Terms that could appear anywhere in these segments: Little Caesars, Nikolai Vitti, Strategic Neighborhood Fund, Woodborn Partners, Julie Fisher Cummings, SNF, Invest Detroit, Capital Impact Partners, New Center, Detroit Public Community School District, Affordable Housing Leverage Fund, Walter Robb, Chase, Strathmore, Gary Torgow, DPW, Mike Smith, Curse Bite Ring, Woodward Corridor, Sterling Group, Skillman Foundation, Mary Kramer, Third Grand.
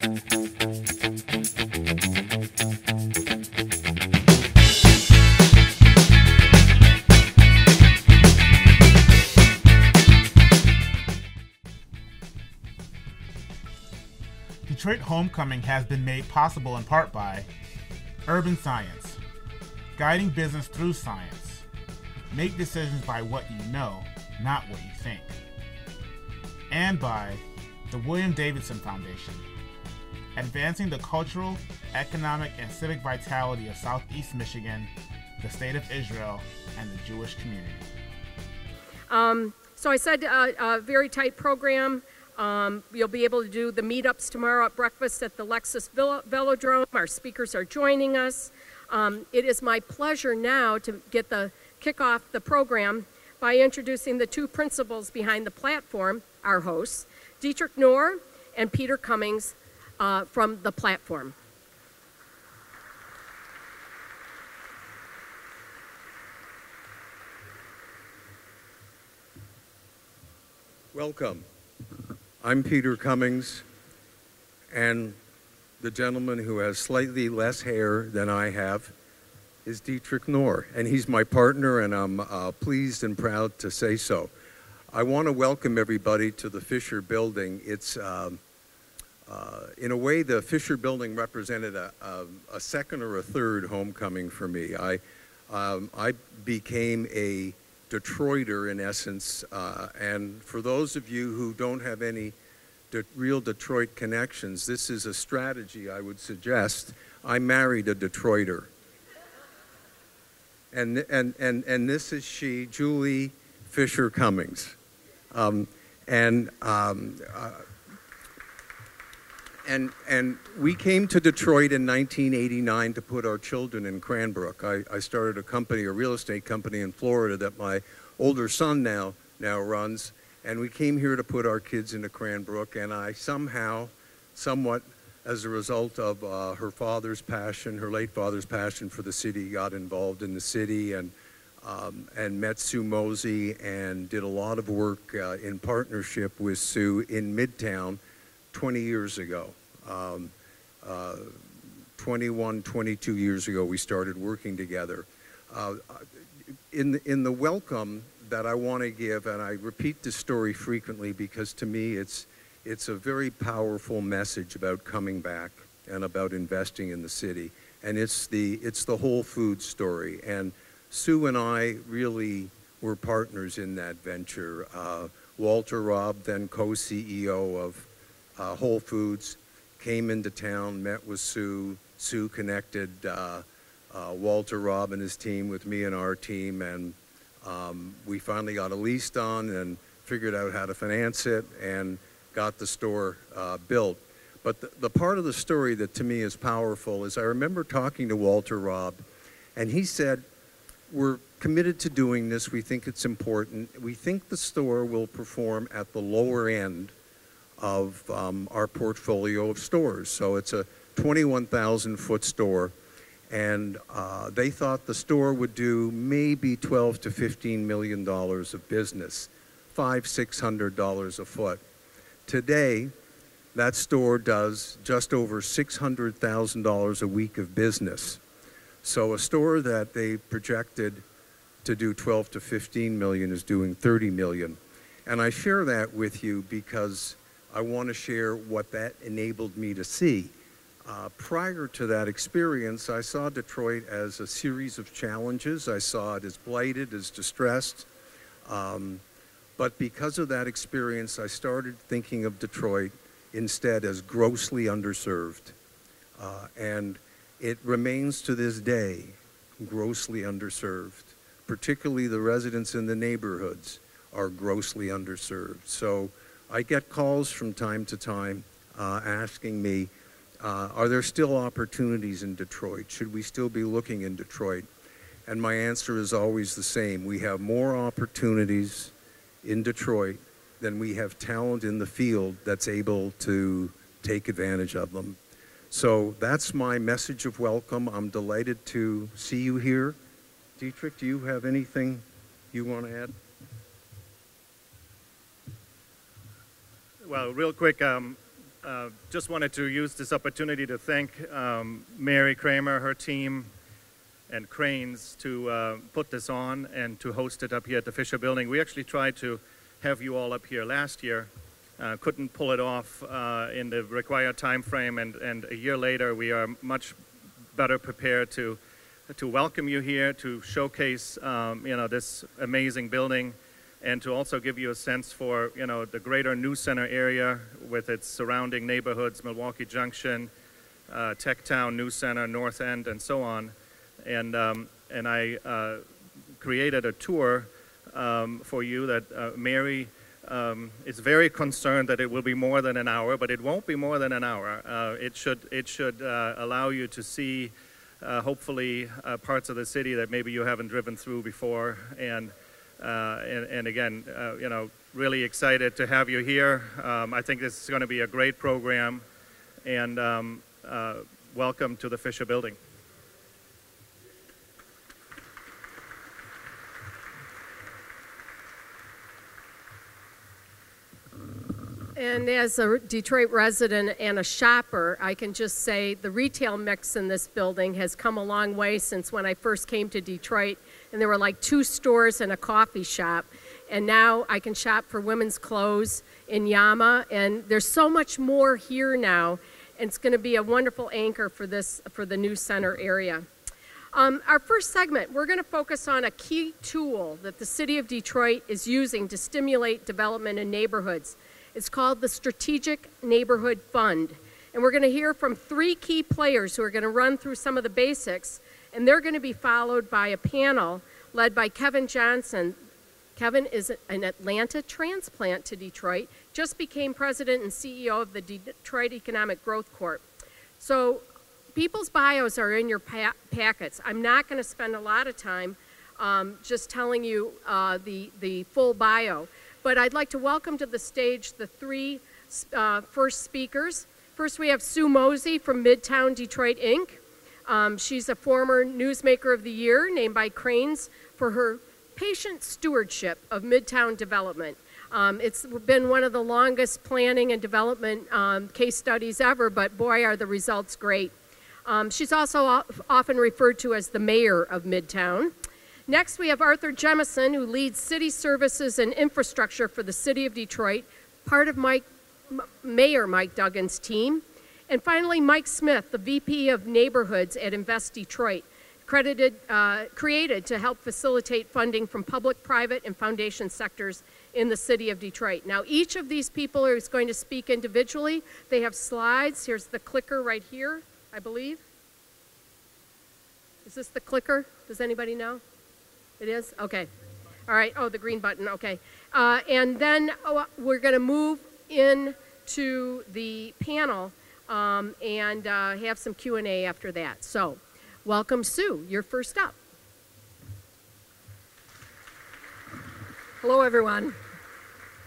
Detroit Homecoming has been made possible in part by Urban Science, guiding business through science. Make decisions by what you know, not what you think. And by the William Davidson Foundation, advancing the cultural, economic, and civic vitality of Southeast Michigan, the state of Israel, and the Jewish community. So I said a very tight program. You'll be able to do the meetups tomorrow at breakfast at the Lexus Velodrome. Our speakers are joining us. It is my pleasure now to kick off the program by introducing the two principals behind the platform, our hosts, Dietrich Knorr and Peter Cummings from the platform. Welcome. I'm Peter Cummings, and the gentleman who has slightly less hair than I have is Dietrich Knorr, and he's my partner, and I'm pleased and proud to say so. I want to welcome everybody to the Fisher Building. It's, in a way, the Fisher Building represented a second or a third homecoming for me. I became a Detroiter in essence, and for those of you who don't have any real Detroit connections, this is a strategy I would suggest. I married a Detroiter, and this is she, Julie Fisher Cummings, and we came to Detroit in 1989 to put our children in Cranbrook. I started a company, a real estate company in Florida that my older son now runs, and we came here to put our kids into Cranbrook, and I somehow, somewhat as a result of her father's passion, her late father's passion for the city, got involved in the city and met Sue Mosey and did a lot of work in partnership with Sue in Midtown 20 years ago. 21, 22 years ago, we started working together. In the welcome that I want to give, and I repeat this story frequently because to me it's a very powerful message about coming back and about investing in the city. And it's the Whole Foods story. And Sue and I really were partners in that venture. Walter Robb, then co-CEO of Whole Foods, came into town, met with Sue. Sue connected Walter Robb and his team with me and our team, and we finally got a lease done and figured out how to finance it and got the store built. But the part of the story that to me is powerful is I remember talking to Walter Robb, and he said, "We're committed to doing this. We think it's important. We think the store will perform at the lower end of our portfolio of stores." So it's a 21,000 foot store, and they thought the store would do maybe $12 to $15 million of business, $500, $600 a foot. Today, that store does just over $600,000 a week of business. So a store that they projected to do 12 to 15 million is doing 30 million. And I share that with you because I want to share what that enabled me to see. Prior to that experience, I saw Detroit as a series of challenges. I saw it as blighted, as distressed. But because of that experience, I started thinking of Detroit instead as grossly underserved. And it remains to this day grossly underserved. Particularly the residents in the neighborhoods are grossly underserved. So I get calls from time to time asking me, are there still opportunities in Detroit? Should we still be looking in Detroit? And my answer is always the same. We have more opportunities in Detroit than we have talent in the field that's able to take advantage of them. So that's my message of welcome. I'm delighted to see you here. Dietrich, do you have anything you want to add? Well, real quick, Just wanted to use this opportunity to thank Mary Kramer, her team, and Cranes to put this on and to host it up here at the Fisher Building. We actually tried to have you all up here last year, couldn't pull it off in the required time frame, and a year later we are much better prepared to welcome you here, to showcase you know, this amazing building, and to also give you a sense for, you know, the greater New Center area with its surrounding neighborhoods, Milwaukee Junction, Tech Town, New Center, North End, and so on. And I created a tour for you that Mary is very concerned that it will be more than an hour, but it won't be more than an hour. It should allow you to see, hopefully, parts of the city that maybe you haven't driven through before. And again, you know, really excited to have you here. I think this is going to be a great program, and welcome to the Fisher Building. And as a Detroit resident and a shopper, I can just say the retail mix in this building has come a long way since when I first came to Detroit, and there were like 2 stores and a coffee shop. And now I can shop for women's clothes in Yama, and there's so much more here now, and it's going to be a wonderful anchor for this, for the New Center area. Our first segment, we're going to focus on a key tool that the City of Detroit is using to stimulate development in neighborhoods. It's called the Strategic Neighborhood Fund. And we're going to hear from 3 key players who are going to run through some of the basics, and they're going to be followed by a panel led by Kevin Johnson. Kevin is an Atlanta transplant to Detroit, just became president and CEO of the Detroit Economic Growth Corp. So people's bios are in your packets. I'm not going to spend a lot of time just telling you the full bio. But I'd like to welcome to the stage the 3 first speakers. First, we have Sue Mosey from Midtown Detroit, Inc. She's a former Newsmaker of the Year, named by Cranes, for her patient stewardship of Midtown development. It's been one of the longest planning and development case studies ever, but boy, are the results great. She's also often referred to as the mayor of Midtown. Next, we have Arthur Jemison, who leads City Services and Infrastructure for the City of Detroit, part of Mayor Mike Duggan's team. And finally, Mike Smith, the VP of Neighborhoods at Invest Detroit, created to help facilitate funding from public, private, and foundation sectors in the City of Detroit. Now, each of these people is going to speak individually. They have slides. Here's the clicker right here, I believe. Is this the clicker? Does anybody know? It is? Okay. All right. Oh, the green button. Okay. And then we're going to move into the panel and have some Q&A after that. So welcome, Sue. You're first up. Hello, everyone.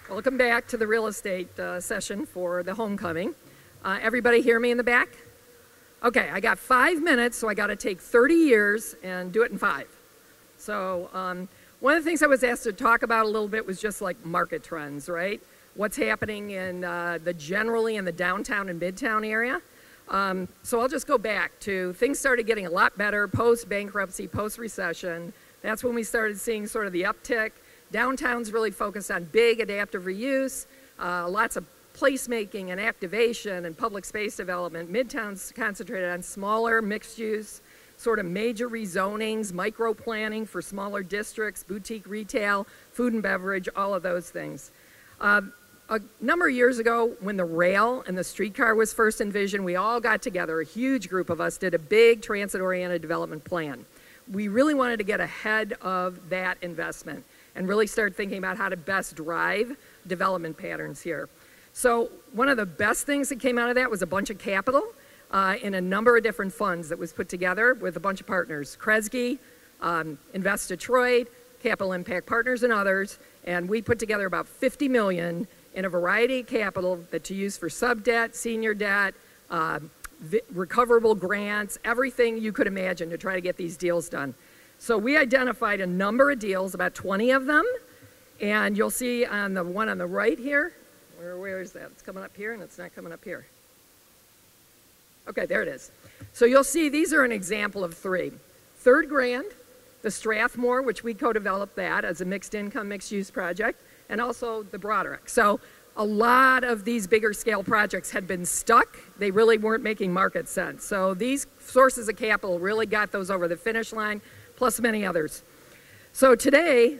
Welcome back to the real estate session for the homecoming. Everybody hear me in the back? Okay. I got 5 minutes, so I got to take 30 years and do it in 5. So one of the things I was asked to talk about a little bit was just like market trends, right? What's happening in generally in the downtown and midtown area. So I'll just go back to things started getting a lot better post-bankruptcy, post-recession. That's when we started seeing sort of the uptick. Downtown's really focused on big adaptive reuse, lots of placemaking and activation and public space development. Midtown's concentrated on smaller mixed use, sort of major rezonings, micro planning for smaller districts, boutique retail, food and beverage, all of those things. A number of years ago, when the rail and the streetcar was first envisioned, we all got together, a huge group of us did a big transit-oriented development plan. We really wanted to get ahead of that investment and really start thinking about how to best drive development patterns here. So one of the best things that came out of that was a bunch of capital in a number of different funds that was put together with a bunch of partners. Kresge, Invest Detroit, Capital Impact Partners, and others. And we put together about $50 million in a variety of capital that to use for sub-debt, senior debt, recoverable grants, everything you could imagine to try to get these deals done. So we identified a number of deals, about 20 of them. And you'll see on the one on the right here, where is that? It's coming up here, and it's not coming up here. Okay, there it is. So you'll see these are an example of three. Third Grand, the Strathmore, which we co-developed that as a mixed income, mixed use project, and also the Broderick. So a lot of these bigger scale projects had been stuck. They really weren't making market sense. So these sources of capital really got those over the finish line, plus many others. So today,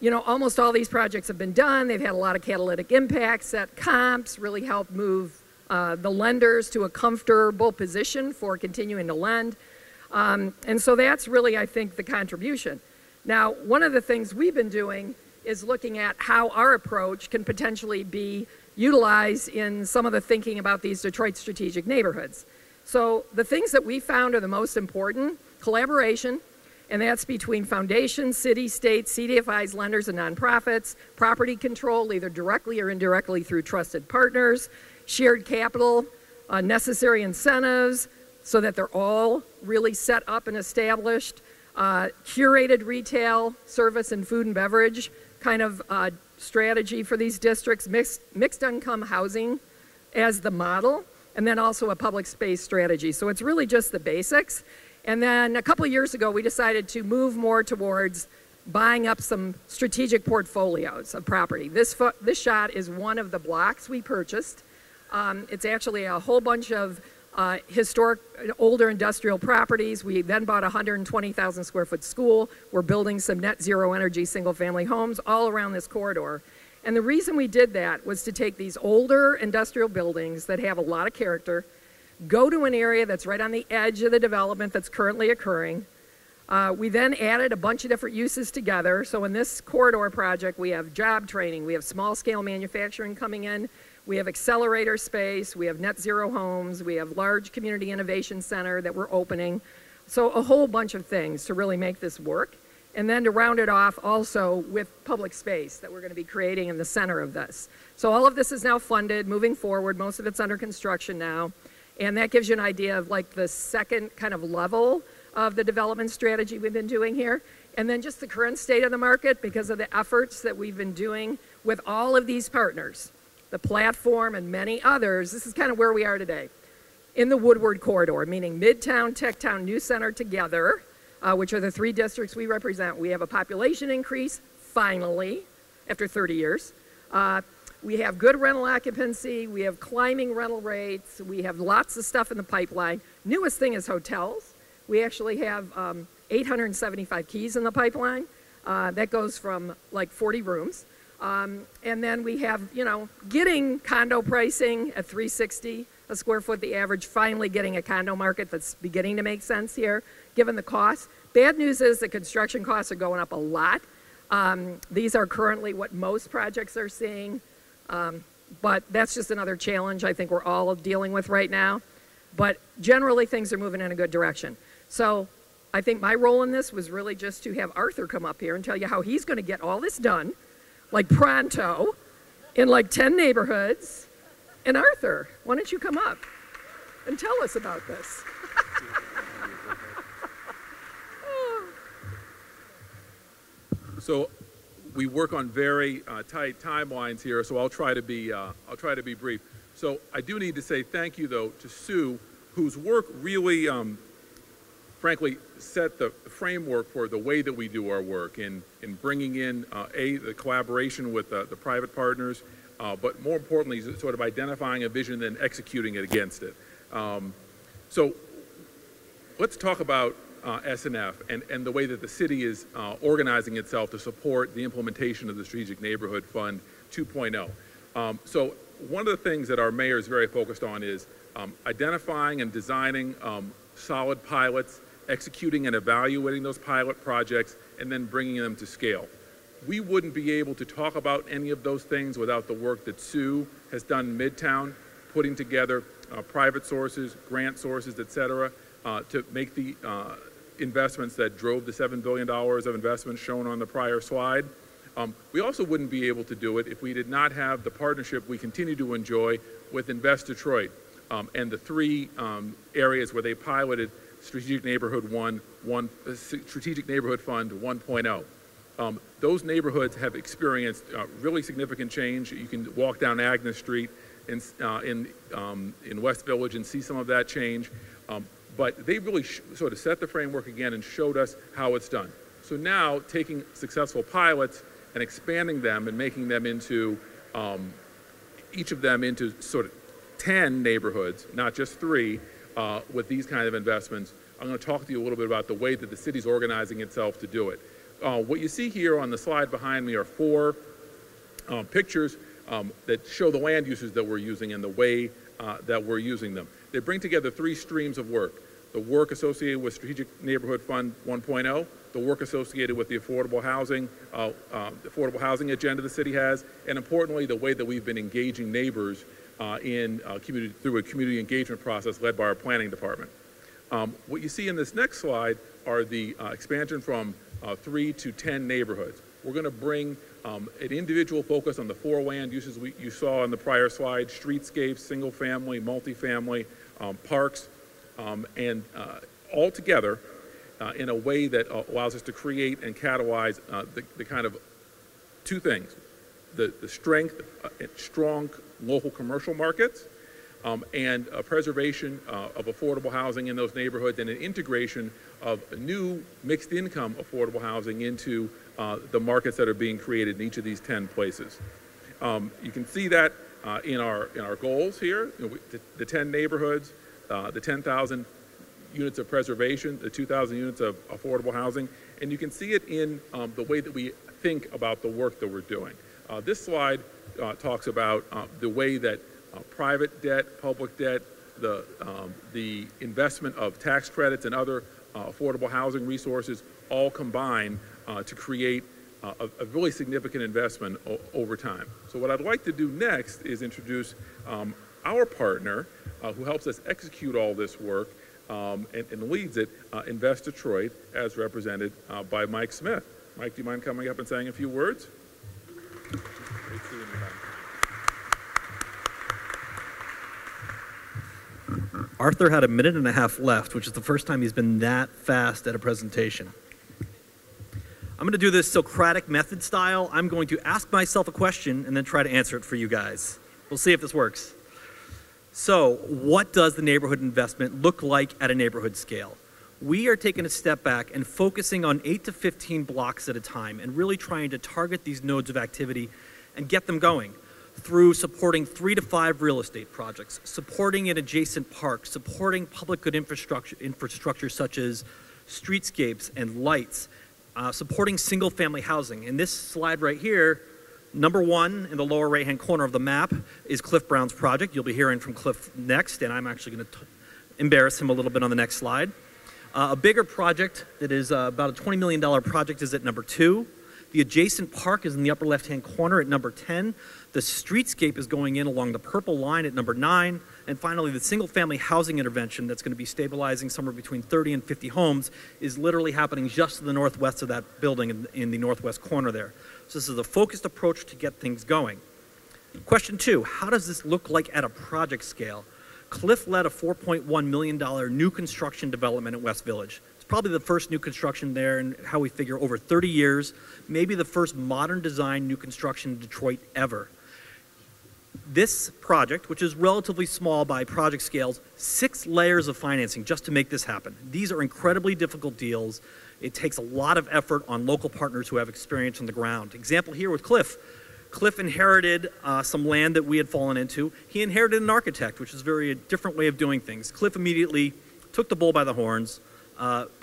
you know, almost all these projects have been done. They've had a lot of catalytic impacts that comps really help move the lenders to a comfortable position for continuing to lend. And so that's really, I think, the contribution. Now, one of the things we've been doing is looking at how our approach can potentially be utilized in some of the thinking about these Detroit strategic neighborhoods. So the things that we found are the most important: collaboration, and that's between foundations, city, state, CDFIs, lenders, and nonprofits; property control, either directly or indirectly through trusted partners; shared capital, necessary incentives, so that they're all really set up and established; curated retail, service, and food and beverage kind of strategy for these districts; mixed income housing as the model, and then also a public space strategy. So it's really just the basics. And then a couple of years ago, we decided to move more towards buying up some strategic portfolios of property. This shot is one of the blocks we purchased. It's actually a whole bunch of historic, older industrial properties. We then bought a 120,000 square foot school. We're building some net zero energy single family homes all around this corridor. And the reason we did that was to take these older industrial buildings that have a lot of character, go to an area that's right on the edge of the development that's currently occurring. We then added a bunch of different uses together. So in this corridor project, we have job training, we have small scale manufacturing coming in, we have accelerator space, we have net zero homes, we have large community innovation center that we're opening. So a whole bunch of things to really make this work. And then to round it off also with public space that we're going to be creating in the center of this. So all of this is now funded, moving forward. Most of it's under construction now. And that gives you an idea of like the second kind of level of the development strategy we've been doing here. And then just the current state of the market because of the efforts that we've been doing with all of these partners, the platform and many others. This is kind of where we are today in the Woodward corridor, meaning Midtown, Tech Town, New Center together, which are the three districts we represent. We have a population increase, finally, after 30 years. We have good rental occupancy. We have climbing rental rates. We have lots of stuff in the pipeline. Newest thing is hotels. We actually have 875 keys in the pipeline. That goes from like 40 rooms. And then we have, you know, getting condo pricing at $360 a square foot, the average, finally getting a condo market that's beginning to make sense here, given the cost. Bad news is that construction costs are going up a lot. These are currently what most projects are seeing, but that's just another challenge I think we're all dealing with right now. But generally, things are moving in a good direction. So I think my role in this was really just to have Arthur come up here and tell you how he's going to get all this done, like pronto, in like 10 neighborhoods. And Arthur, why don't you come up and tell us about this? So we work on very tight timelines here, so I'll try to be brief. So I do need to say thank you though to Sue, whose work really, frankly, set the framework for the way that we do our work in bringing in, the collaboration with the private partners, but more importantly, sort of identifying a vision and executing it against it. So let's talk about SNF and the way that the city is organizing itself to support the implementation of the Strategic Neighborhood Fund 2.0. So one of the things that our mayor is very focused on is identifying and designing solid pilots, executing and evaluating those pilot projects, and then bringing them to scale. We wouldn't be able to talk about any of those things without the work that Sue has done in Midtown, putting together private sources, grant sources, et cetera, to make the investments that drove the $7 billion of investments shown on the prior slide. We also wouldn't be able to do it if we did not have the partnership we continue to enjoy with Invest Detroit and the three areas where they piloted Strategic Neighborhood Strategic Neighborhood Fund 1.0. Those neighborhoods have experienced really significant change. You can walk down Agnes Street in West Village and see some of that change. But they really sort of set the framework again and showed us how it's done. So now taking successful pilots and expanding them and making them into, each of them into sort of 10 neighborhoods, not just 3, with these kind of investments. I'm going to talk to you a little bit about the way that the city's organizing itself to do it. What you see here on the slide behind me are 4 pictures that show the land uses that we're using and the way that we're using them. They bring together 3 streams of work: the work associated with Strategic Neighborhood Fund 1.0, the work associated with the affordable housing agenda the city has, and importantly, the way that we've been engaging neighbors through a community engagement process led by our planning department. What you see in this next slide are the expansion from 3 to 10 neighborhoods. We're going to bring an individual focus on the 4 land uses you saw in the prior slide: streetscapes, single family, multifamily, parks, and all together in a way that allows us to create and catalyze the kind of 2 things: the strength, strong local commercial markets, and a preservation of affordable housing in those neighborhoods, and an integration of new mixed income affordable housing into the markets that are being created in each of these 10 places. You can see that in our goals here, you know, the 10 neighborhoods, the 10,000 units of preservation, the 2,000 units of affordable housing, and you can see it in the way that we think about the work that we're doing. This slide talks about the way that private debt, public debt, the investment of tax credits and other affordable housing resources all combine to create a really significant investment over time. So what I'd like to do next is introduce our partner who helps us execute all this work and leads it, Invest Detroit, as represented by Mike Smith. Mike, do you mind coming up and saying a few words? Arthur had a minute and a half left, which is the first time he's been that fast at a presentation. I'm going to do this Socratic method style. I'm going to ask myself a question and then try to answer it for you guys. We'll see if this works. So, what does the neighborhood investment look like at a neighborhood scale? We are taking a step back and focusing on 8 to 15 blocks at a time and really trying to target these nodes of activity and get them going through supporting 3 to 5 real estate projects, supporting an adjacent park, supporting public good infrastructure such as streetscapes and lights, supporting single family housing. And this slide right here, number 1 in the lower right hand corner of the map is Cliff Brown's project. You'll be hearing from Cliff next, and I'm actually going to embarrass him a little bit on the next slide. A bigger project that is about a $20 million project is at number 2. The adjacent park is in the upper left hand corner at number 10. The streetscape is going in along the purple line at number 9. And finally, the single family housing intervention that's going to be stabilizing somewhere between 30 and 50 homes is literally happening just to the northwest of that building in the northwest corner there. So this is a focused approach to get things going. Question 2, how does this look like at a project scale? Cliff led a $4.1 million new construction development at West Village. Probably the first new construction there, and how we figure over 30 years, maybe the first modern design new construction in Detroit ever. This project, which is relatively small by project scales, 6 layers of financing just to make this happen. These are incredibly difficult deals. It takes a lot of effort on local partners who have experience on the ground. Example here with Cliff. Cliff inherited some land that we had fallen into. He inherited an architect, which is a different way of doing things. Cliff immediately took the bull by the horns,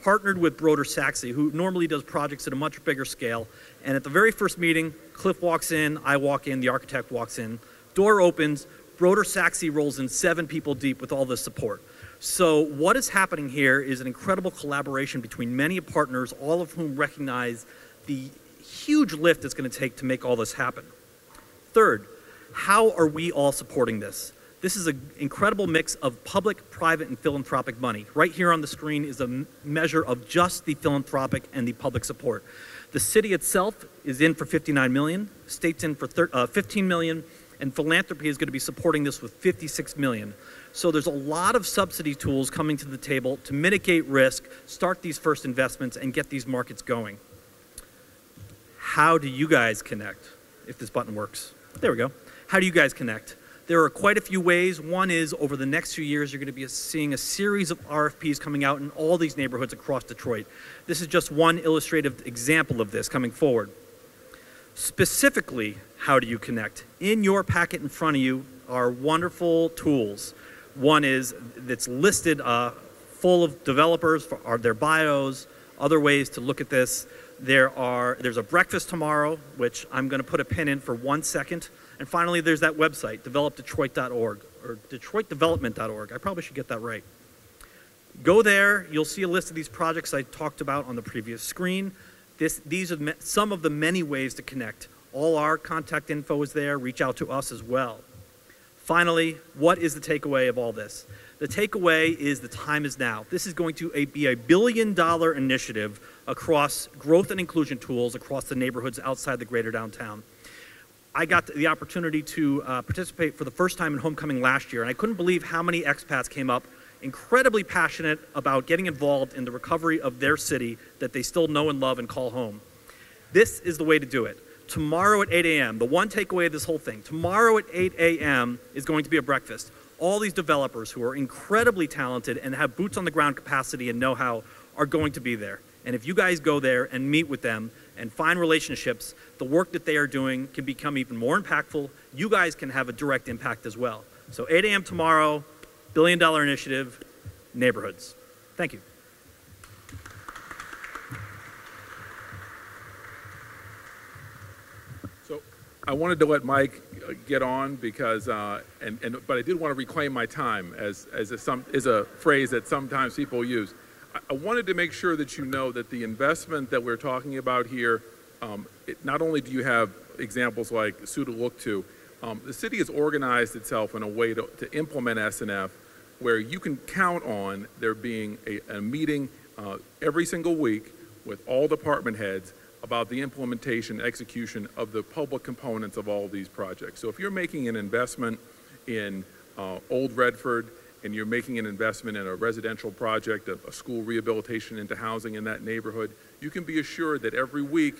partnered with Broder Sachse, who normally does projects at a much bigger scale. And at the very first meeting, Cliff walks in, I walk in, the architect walks in, door opens, Broder Sachse rolls in 7 people deep with all this support. So what is happening here is an incredible collaboration between many partners, all of whom recognize the huge lift it's going to take to make all this happen. Third, how are we all supporting this? This is an incredible mix of public, private, and philanthropic money. Right here on the screen is a measure of just the philanthropic and the public support. The city itself is in for $59 million, state's in for $15 million, and philanthropy is going to be supporting this with $56 million. So there's a lot of subsidy tools coming to the table to mitigate risk, start these first investments, and get these markets going. How do you guys connect? If this button works. There we go. How do you guys connect? There are quite a few ways. One is, over the next few years, you're going to be seeing a series of RFPs coming out in all these neighborhoods across Detroit. This is just one illustrative example of this coming forward. Specifically, how do you connect? In your packet in front of you are wonderful tools. One is that's listed full of developers, their bios, other ways to look at this. There's a breakfast tomorrow, which I'm going to put a pin in for 1 second. And finally, there's that website, developdetroit.org or detroitdevelopment.org. I probably should get that right. Go there. You'll see a list of these projects I talked about on the previous screen. These are some of the many ways to connect. All our contact info is there. Reach out to us as well. Finally, what is the takeaway of all this? The takeaway is the time is now. This is going to be a billion-dollar initiative across growth and inclusion tools across the neighborhoods outside the greater downtown. I got the opportunity to participate for the first time in Homecoming last year, and I couldn't believe how many expats came up incredibly passionate about getting involved in the recovery of their city that they still know and love and call home. This is the way to do it. Tomorrow at 8 a.m., the one takeaway of this whole thing, tomorrow at 8 a.m. is going to be a breakfast. All these developers who are incredibly talented and have boots on the ground capacity and know-how are going to be there. And if you guys go there and meet with them and find relationships, the work that they are doing can become even more impactful. You guys can have a direct impact as well. So 8 a.m. tomorrow, billion-dollar initiative, neighborhoods. Thank you. So I wanted to let Mike get on because, but I did want to reclaim my time as a phrase that sometimes people use. I wanted to make sure that you know that the investment that we're talking about here, not only do you have examples like Sue to look to, the city has organized itself in a way to implement SNF where you can count on there being a meeting every single week with all department heads about the implementation, execution of the public components of all these projects. So if you're making an investment in Old Redford, and you're making an investment in a residential project, a school rehabilitation into housing in that neighborhood, you can be assured that every week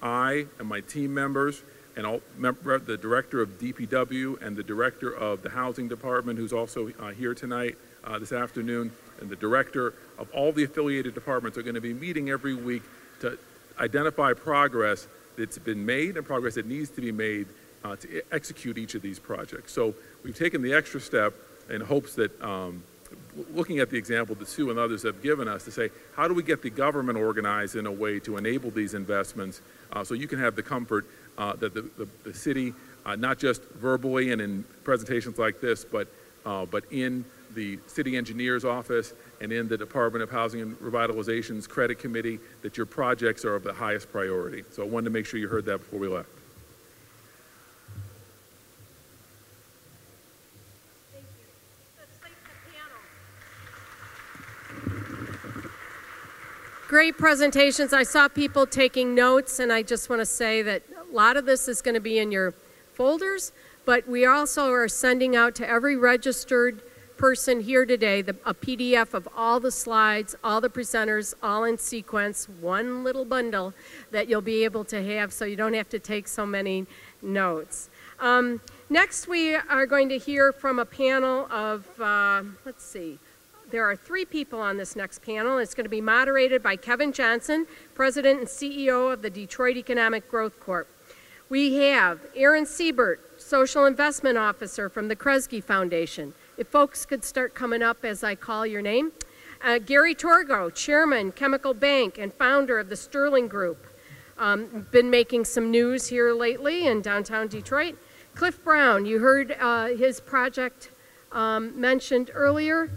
I and my team members and the director of DPW and the director of the housing department, who's also here tonight, this afternoon, and the director of all the affiliated departments are going to be meeting every week to identify progress that's been made and progress that needs to be made to execute each of these projects. So we've taken the extra step in hopes that, looking at the example that Sue and others have given us to say, how do we get the government organized in a way to enable these investments so you can have the comfort that the city, not just verbally and in presentations like this, but in the city engineer's office and in the Department of Housing and Revitalization's credit committee, that your projects are of the highest priority. So I wanted to make sure you heard that before we left. Great presentations. I saw people taking notes, and I just want to say that a lot of this is going to be in your folders, but we also are sending out to every registered person here today a PDF of all the slides, all the presenters, all in sequence, one little bundle that you'll be able to have so you don't have to take so many notes. Next, we are going to hear from a panel of, let's see, there are three people on this next panel. It's going to be moderated by Kevin Johnson, President and CEO of the Detroit Economic Growth Corp. We have Aaron Siebert, Social Investment Officer from the Kresge Foundation. If folks could start coming up as I call your name. Gary Torgow, Chairman, Chemical Bank, and founder of the Sterling Group. Been making some news here lately in downtown Detroit. Cliff Brown, you heard his project mentioned earlier.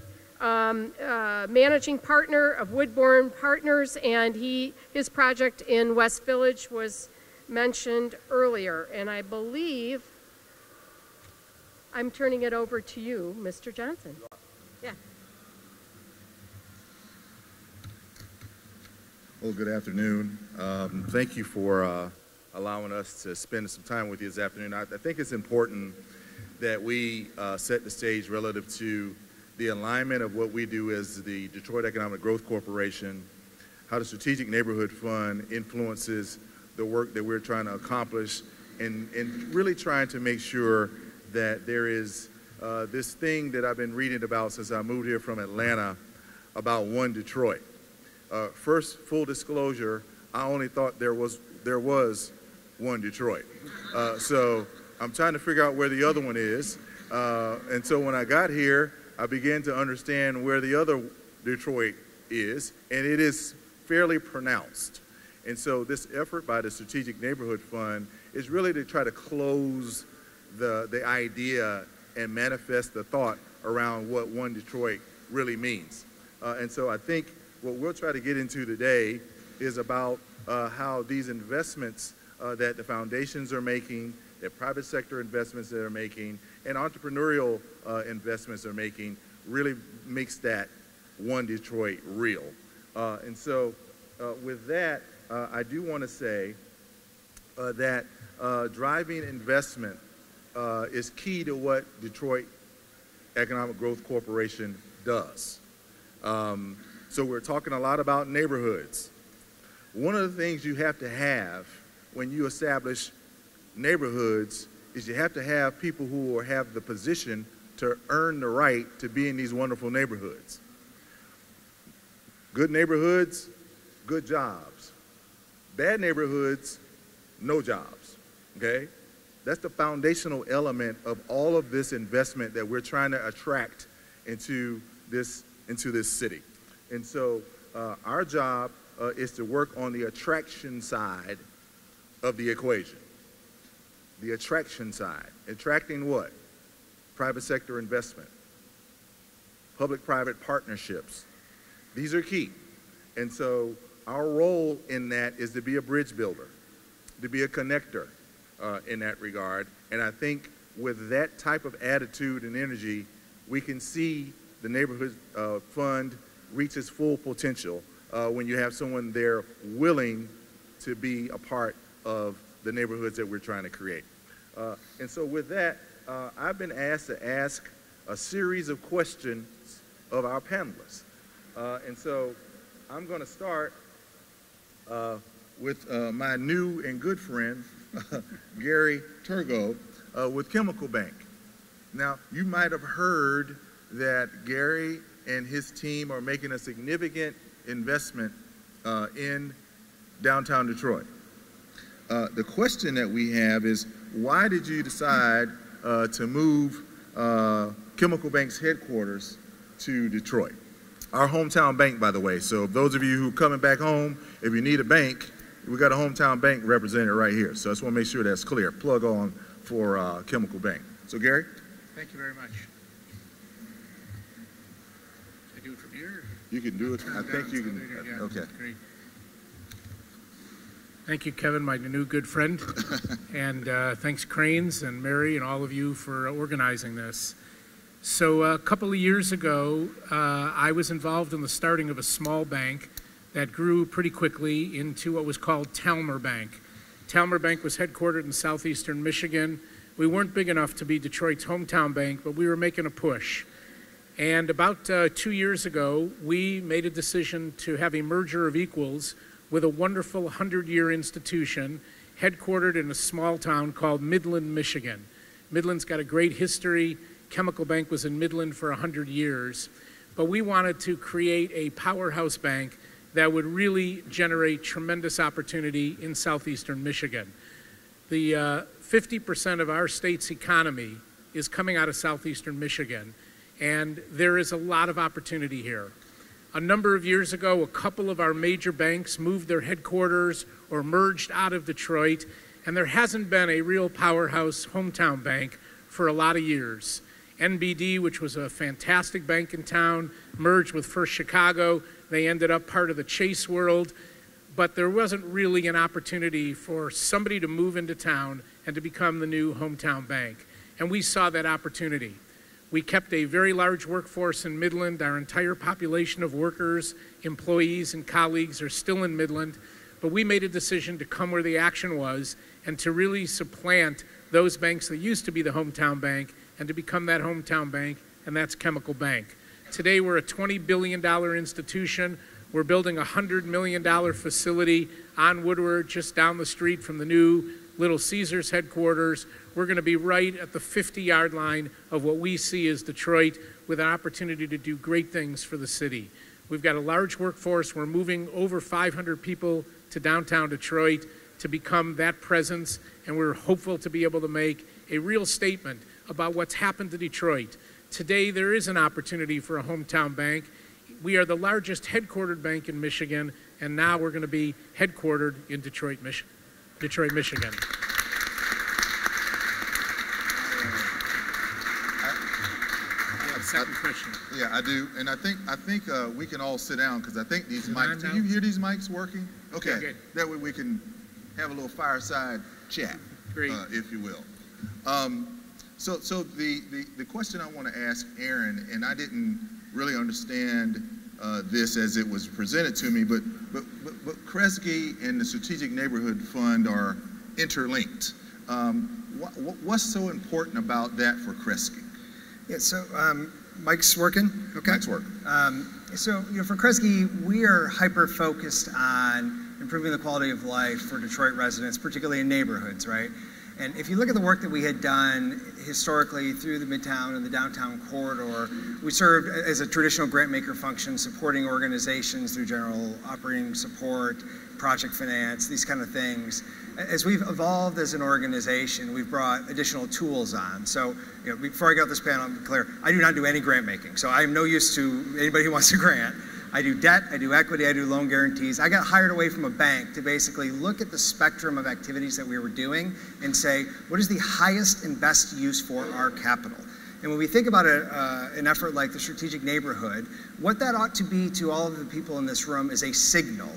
Managing partner of Woodbourne Partners, and his project in West Village was mentioned earlier. And I believe I'm turning it over to you, Mr. Johnson. Yeah. Well, good afternoon. Thank you for allowing us to spend some time with you this afternoon. I think it's important that we set the stage relative to the alignment of what we do as the Detroit Economic Growth Corporation, how the Strategic Neighborhood Fund influences the work that we're trying to accomplish, and really trying to make sure that there is this thing that I've been reading about since I moved here from Atlanta about One Detroit. First, full disclosure, I only thought there was One Detroit. So I'm trying to figure out where the other one is. And so when I got here, I began to understand where the other Detroit is, and it is fairly pronounced. And so this effort by the Strategic Neighborhood Fund is really to try to close the idea and manifest the thought around what One Detroit really means. And so I think what we'll try to get into today is about how these investments that the foundations are making, that private sector investments that are making, and entrepreneurial investments are making really makes that One Detroit real. And so with that, I do want to say that driving investment is key to what Detroit Economic Growth Corporation does. So we're talking a lot about neighborhoods. One of the things you have to have when you establish neighborhoods is you have to have people who have the position to earn the right to be in these wonderful neighborhoods. Good neighborhoods, good jobs. Bad neighborhoods, no jobs, okay? That's the foundational element of all of this investment that we're trying to attract into this city. And so our job is to work on the attraction side of the equation. The attraction side. Attracting what? Private sector investment, public-private partnerships. These are key. And so our role in that is to be a bridge builder, to be a connector in that regard. And I think with that type of attitude and energy, we can see the Neighborhood Fund reach its full potential when you have someone there willing to be a part of the neighborhoods that we're trying to create. And so with that, I've been asked to ask a series of questions of our panelists. And so I'm going to start with my new and good friend, Gary Torgow, with Chemical Bank. Now, you might have heard that Gary and his team are making a significant investment in downtown Detroit. The question that we have is, why did you decide to move Chemical Bank's headquarters to Detroit? Our hometown bank, by the way. So those of you who are coming back home, if you need a bank, we got a hometown bank represented right here. So I just want to make sure that's clear. Plug on for Chemical Bank. So Gary? Thank you very much. Can I do it from here? You can do it. I think you can. Yeah, okay. Great. Thank you, Kevin, my new good friend. And thanks, Cranes and Mary and all of you for organizing this. So a couple of years ago, I was involved in the starting of a small bank that grew pretty quickly into what was called Talmer Bank. Talmer Bank was headquartered in southeastern Michigan. We weren't big enough to be Detroit's hometown bank, but we were making a push. And about 2 years ago, we made a decision to have a merger of equals with a wonderful 100-year institution headquartered in a small town called Midland, Michigan. Midland's got a great history. Chemical Bank was in Midland for 100 years. But we wanted to create a powerhouse bank that would really generate tremendous opportunity in southeastern Michigan. The 50% of our state's economy is coming out of southeastern Michigan, and there is a lot of opportunity here. A number of years ago, a couple of our major banks moved their headquarters or merged out of Detroit, and there hasn't been a real powerhouse hometown bank for a lot of years. NBD, which was a fantastic bank in town, merged with First Chicago. They ended up part of the Chase world, but there wasn't really an opportunity for somebody to move into town and to become the new hometown bank. And we saw that opportunity. We kept a very large workforce in Midland. Our entire population of workers, employees, and colleagues are still in Midland, but we made a decision to come where the action was and to really supplant those banks that used to be the hometown bank and to become that hometown bank, and that's Chemical Bank. Today, we're a $20 billion institution. We're building a $100 million facility on Woodward just down the street from the new Little Caesars headquarters. We're going to be right at the 50-yard line of what we see as Detroit, with an opportunity to do great things for the city. We've got a large workforce. We're moving over 500 people to downtown Detroit to become that presence, and we're hopeful to be able to make a real statement about what's happened to Detroit. Today, there is an opportunity for a hometown bank. We are the largest headquartered bank in Michigan, and now we're going to be headquartered in Detroit, Michigan. Second question. Yeah, I do, and I think we can all sit down, because I think these mics. Can you hear these mics working? Okay. Good. That way we can have a little fireside chat, if you will. So the question I want to ask Aaron, and I didn't really understand this as it was presented to me, but Kresge and the Strategic Neighborhood Fund are interlinked. What's so important about that for Kresge? Yeah, so Mike's working? Okay. Mike's working. So, you know, for Kresge, we are hyper-focused on improving the quality of life for Detroit residents, particularly in neighborhoods, right? And if you look at the work that we had done historically through the Midtown and the downtown corridor, we served as a traditional grant maker function, supporting organizations through general operating support, project finance, these kind of things. As we've evolved as an organization, we've brought additional tools on. So, you know, before I get off this panel, I'm clear, I do not do any grant making. So I am no use to anybody who wants a grant. I do debt, I do equity, I do loan guarantees. I got hired away from a bank to basically look at the spectrum of activities that we were doing and say, what is the highest and best use for our capital? And when we think about an effort like the Strategic Neighborhood, what that ought to be to all of the people in this room is a signal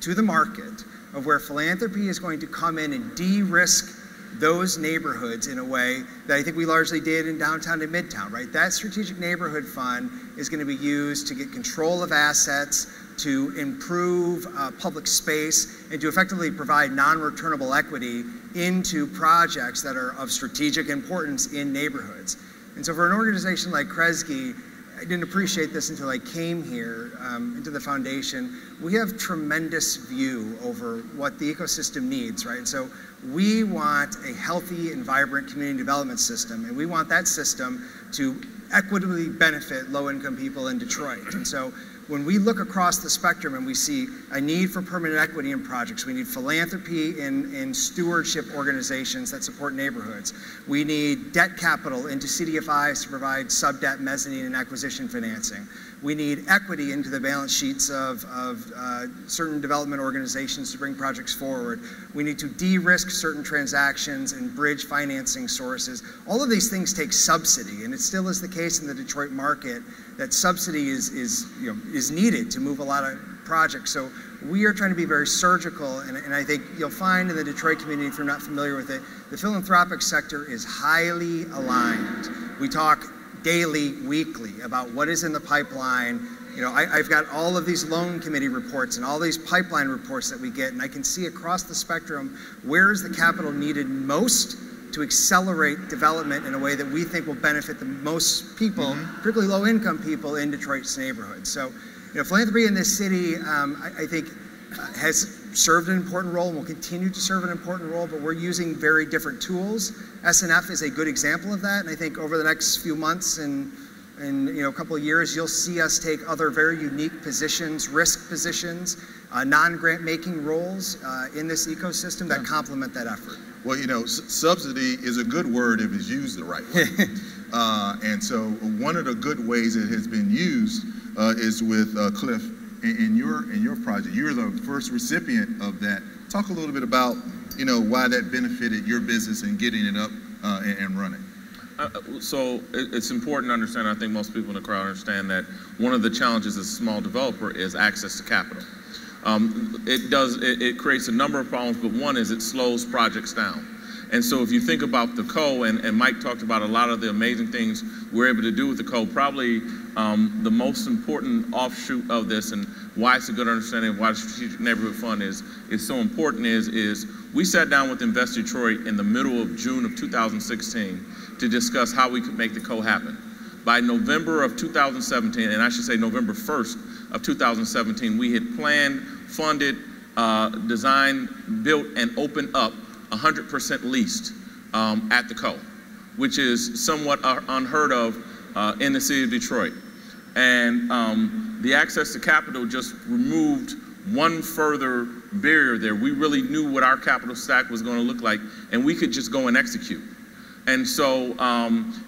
to the market of where philanthropy is going to come in and de-risk those neighborhoods in a way that I think we largely did in downtown and midtown, right? That Strategic Neighborhood Fund is going to be used to get control of assets, to improve public space, and to effectively provide non-returnable equity into projects that are of strategic importance in neighborhoods. And so for an organization like Kresge, I didn't appreciate this until I came here into the foundation. We have tremendous view over what the ecosystem needs, right? And so we want a healthy and vibrant community development system, and we want that system to equitably benefit low-income people in Detroit. And so when we look across the spectrum and we see a need for permanent equity in projects, we need philanthropy in stewardship organizations that support neighborhoods. We need debt capital into CDFIs to provide sub-debt, mezzanine, and acquisition financing. We need equity into the balance sheets of certain development organizations to bring projects forward. We need to de-risk certain transactions and bridge financing sources. All of these things take subsidy, and it still is the case in the Detroit market that subsidy is needed to move a lot of projects. So we are trying to be very surgical, and I think you'll find in the Detroit community, if you're not familiar with it, the philanthropic sector is highly aligned. We talk daily, weekly, about what is in the pipeline. You know, I've got all of these loan committee reports and all these pipeline reports that we get, and I can see across the spectrum where is the capital needed most to accelerate development in a way that we think will benefit the most people, particularly low-income people in Detroit's neighborhoods. So, you know, philanthropy in this city, I think, has served an important role and will continue to serve an important role, but we're using very different tools. SNF is a good example of that, and I think over the next few months and you know, a couple of years, you'll see us take other very unique positions, risk positions, non-grant making roles in this ecosystem that complement that effort. Well, you know, subsidy is a good word if it's used the right way. And so one of the good ways it has been used is with Cliff. In your project, you're the first recipient of that. Talk a little bit about, you know, why that benefited your business and getting it up and running. So it's important to understand, I think most people in the crowd understand, that one of the challenges as a small developer is access to capital. It creates a number of problems, but one is it slows projects down. And so if you think about the CO, and Mike talked about a lot of the amazing things we're able to do with the CO, probably the most important offshoot of this and why it's a good understanding of why the Strategic Neighborhood Fund is so important is we sat down with Invest Detroit in the middle of June of 2016 to discuss how we could make the CO happen. By November of 2017, and I should say November 1st of 2017, we had planned, funded, designed, built, and opened up 100% leased at the co, which is somewhat unheard of in the city of Detroit. And the access to capital just removed one further barrier there. We really knew what our capital stack was going to look like, and we could just go and execute. And so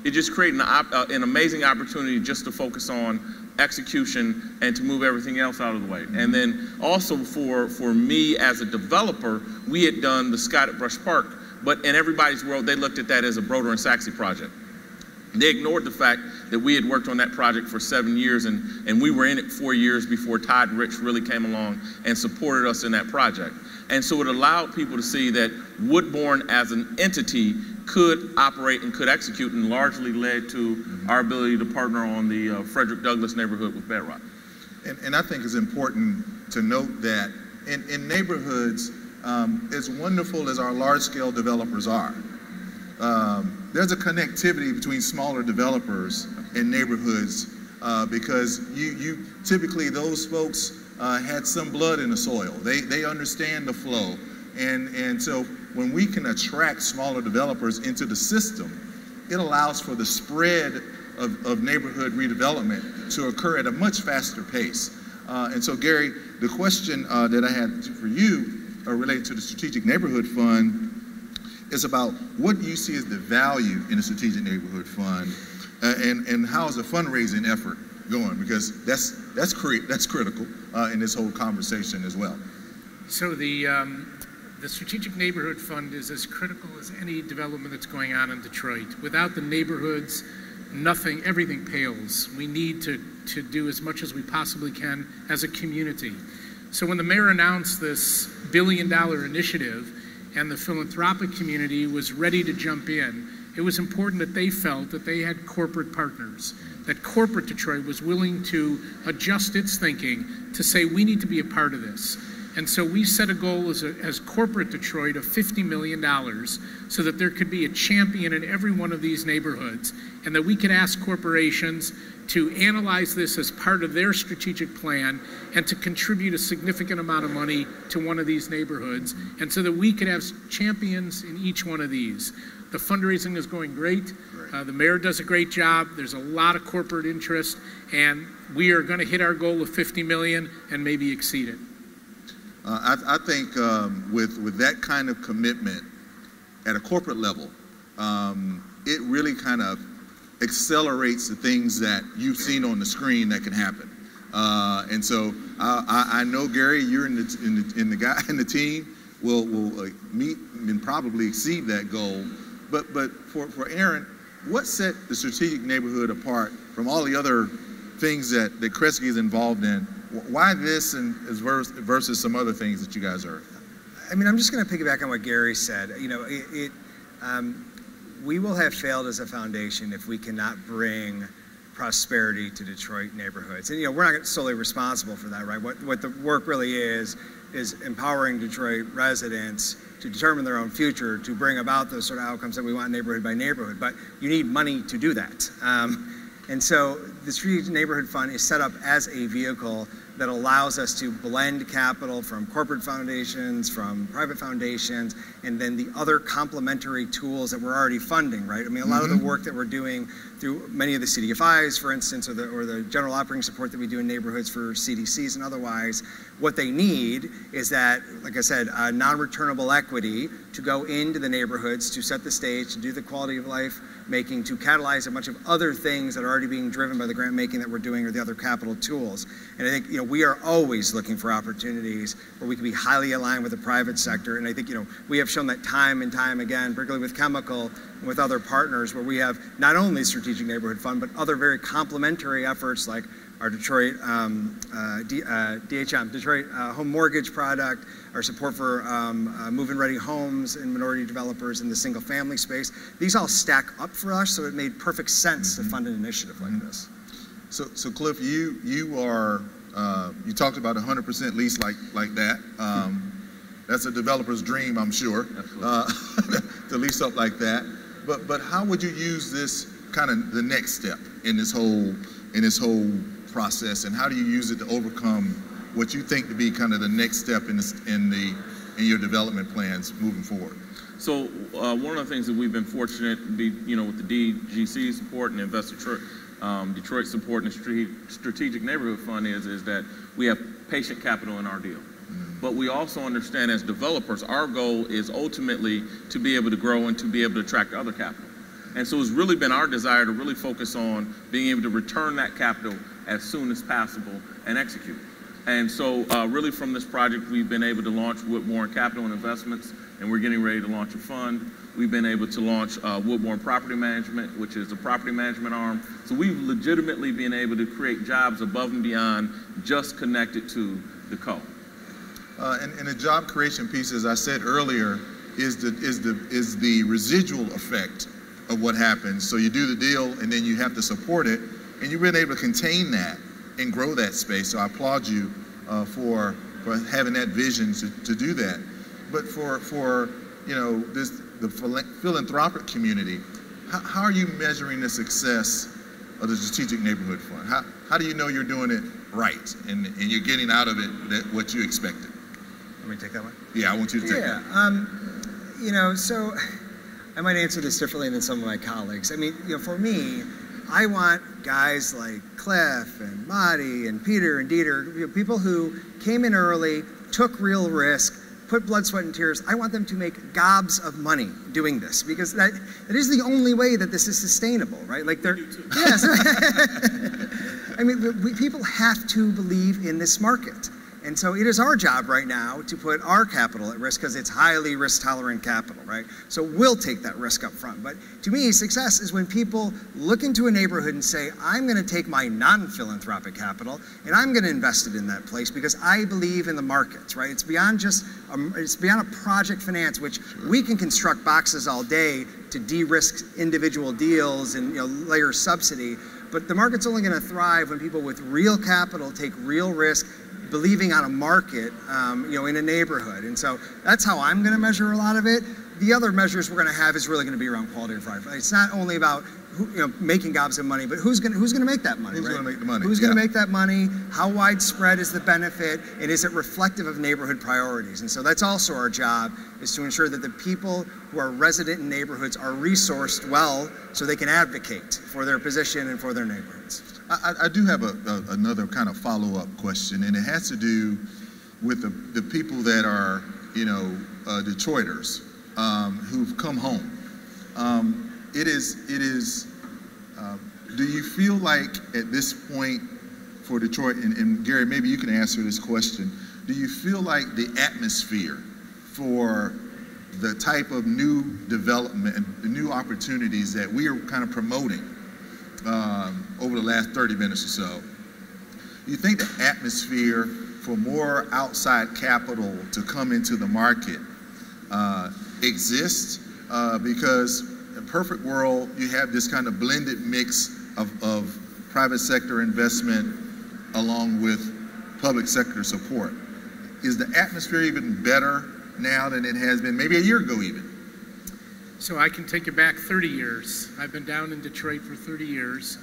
it just created an amazing opportunity just to focus on execution and to move everything else out of the way. And then also for me as a developer, we had done the Scott at Brush Park, but in everybody's world, they looked at that as a Broder and Sachse project. They ignored the fact that we had worked on that project for 7 years, and we were in it 4 years before Todd Rich really came along and supported us in that project. And so it allowed people to see that Woodbourne as an entity could operate and could execute, and largely led to our ability to partner on the Frederick Douglass neighborhood with Bedrock. And I think it's important to note that in neighborhoods, as wonderful as our large-scale developers are, there's a connectivity between smaller developers and neighborhoods because you typically, those folks had some blood in the soil. They understand the flow. And so when we can attract smaller developers into the system, it allows for the spread of neighborhood redevelopment to occur at a much faster pace. And so Gary, the question that I had for you related to the Strategic Neighborhood Fund is about what you see as the value in the Strategic Neighborhood Fund and how is the fundraising effort going? Because that's critical in this whole conversation as well. So the Strategic Neighborhood Fund is as critical as any development that's going on in Detroit. Without the neighborhoods, nothing, everything pales. We need to do as much as we possibly can as a community. So when the mayor announced this billion-dollar initiative and the philanthropic community was ready to jump in, it was important that they felt that they had corporate partners, that corporate Detroit was willing to adjust its thinking to say, we need to be a part of this. And so we set a goal as corporate Detroit of $50 million so that there could be a champion in every one of these neighborhoods and that we could ask corporations to analyze this as part of their strategic plan and to contribute a significant amount of money to one of these neighborhoods and so that we could have champions in each one of these. The fundraising is going great. The mayor does a great job. There's a lot of corporate interest and we are going to hit our goal of $50 million and maybe exceed it. I think with that kind of commitment at a corporate level, it really kind of accelerates the things that you've seen on the screen that can happen. And so I know, Gary, you're in the team will meet and probably exceed that goal. But for Aaron, what set the Strategic Neighborhood apart from all the other things that Kresge is involved in? Why this and versus some other things that you guys are? I mean, I'm just going to piggyback on what Gary said. You know, we will have failed as a foundation if we cannot bring prosperity to Detroit neighborhoods. And, you know, we're not solely responsible for that, right? What the work really is empowering Detroit residents to determine their own future, to bring about those sort of outcomes that we want neighborhood by neighborhood. But you need money to do that. And so the Strategic Neighborhood Fund is set up as a vehicle that allows us to blend capital from corporate foundations, from private foundations, and then the other complementary tools that we're already funding, right? I mean, a lot of the work that we're doing through many of the CDFIs, for instance, or the general operating support that we do in neighborhoods for CDCs and otherwise, what they need is that, like I said, non-returnable equity to go into the neighborhoods, to set the stage, to do the quality of life making, to catalyze a bunch of other things that are already being driven by the grant making that we're doing or the other capital tools. And I think, you know, we are always looking for opportunities where we can be highly aligned with the private sector. And I think, you know, we have shown that time and time again, particularly with Chemical and with other partners, where we have not only Strategic Neighborhood Fund, but other very complementary efforts like our Detroit DHM, Detroit Home Mortgage product, our support for move-in ready homes and minority developers in the single family space. These all stack up for us, so it made perfect sense to fund an initiative like this. So Cliff, you are, you talked about 100% lease like that. That's a developer's dream, I'm sure, to lease up like that. But how would you use this kind of the next step in this whole process, and how do you use it to overcome what you think to be kind of the next step in the in your development plans moving forward? So one of the things that we've been fortunate to be, with the DGC support and Invest Detroit, Detroit support and the Strategic Neighborhood Fund is that we have patient capital in our deal. But we also understand as developers, our goal is ultimately to be able to grow and to be able to attract other capital. And so it's really been our desire to really focus on being able to return that capital as soon as possible and execute. And so really from this project, we've been able to launch Woodbourne Capital and Investments, and we're getting ready to launch a fund. We've been able to launch Woodbourne Property Management, which is a property management arm. So we've legitimately been able to create jobs above and beyond just connected to the co. And the job creation piece, as I said earlier, is the residual effect of what happens. So you do the deal, and then you have to support it, and you've been able to contain that and grow that space. So I applaud you for having that vision to do that. But for the philanthropic community, how are you measuring the success of the Strategic Neighborhood Fund? How do you know you're doing it right and you're getting out of it that what you expected? Let me take that one? Yeah, I want you to take that. Yeah, so I might answer this differently than some of my colleagues. I mean, for me, I want guys like Cliff and Madi and Peter and Dieter, people who came in early, took real risk, put blood, sweat, and tears. I want them to make gobs of money doing this, because that is the only way that this is sustainable, right? Like they're, yes. I mean, people have to believe in this market. And so it is our job right now to put our capital at risk because it's highly risk-tolerant capital, right? So we'll take that risk up front. But to me, success is when people look into a neighborhood and say, I'm going to take my non-philanthropic capital and I'm going to invest it in that place because I believe in the markets, right? It's beyond just, it's beyond a project finance, which we can construct boxes all day to de-risk individual deals and layer subsidy. But the market's only going to thrive when people with real capital take real risk, believing on a market, in a neighborhood. And so that's how I'm going to measure a lot of it. The other measures we're going to have is really going to be around quality of life. It's not only about who, making gobs of money, but who's going to make that money? Who's going to make the money? Who's going to make that money? How widespread is the benefit? And is it reflective of neighborhood priorities? And so that's also our job, is to ensure that the people who are resident in neighborhoods are resourced well so they can advocate for their position and for their neighborhoods. I do have another kind of follow-up question, and it has to do with the people that are, Detroiters who've come home. Do you feel like at this point for Detroit, and Gary, maybe you can answer this question, do you feel like the atmosphere for the type of new development and the new opportunities that we are kind of promoting over the last 30 minutes or so, you think the atmosphere for more outside capital to come into the market exists? Because in a perfect world, you have this kind of blended mix of private sector investment along with public sector support. Is the atmosphere even better now than it has been maybe a year ago even? So I can take you back 30 years. I've been down in Detroit for 30 years,